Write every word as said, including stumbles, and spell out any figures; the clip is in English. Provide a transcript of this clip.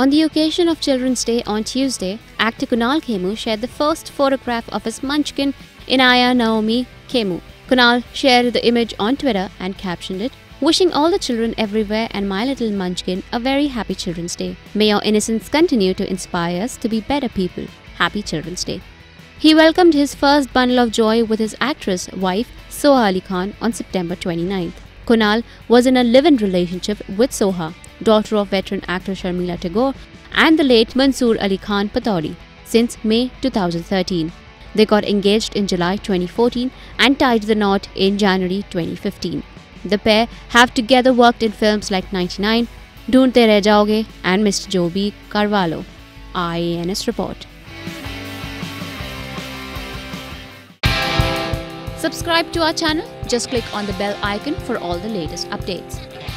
On the occasion of Children's Day on Tuesday, actor Kunal Kemmu shared the first photograph of his munchkin, Inaaya Naomi Kemmu. Kunal shared the image on Twitter and captioned it, "Wishing all the children everywhere and my little munchkin a very happy Children's Day. May your innocence continue to inspire us to be better people. Happy Children's Day." He welcomed his first bundle of joy with his actress wife Soha Ali Khan on September twenty-ninth. Kunal was in a live-in relationship with Soha, daughter of veteran actor Sharmila Tagore and the late Mansoor Ali Khan Patodi, since May two thousand thirteen. They got engaged in July twenty fourteen and tied the knot in January twenty fifteen. The pair have together worked in films like ninety-nine, Dunte Rejaoge and Mister Joby Carvalho. I A N S Report. Subscribe to our channel. Just click on the bell icon for all the latest updates.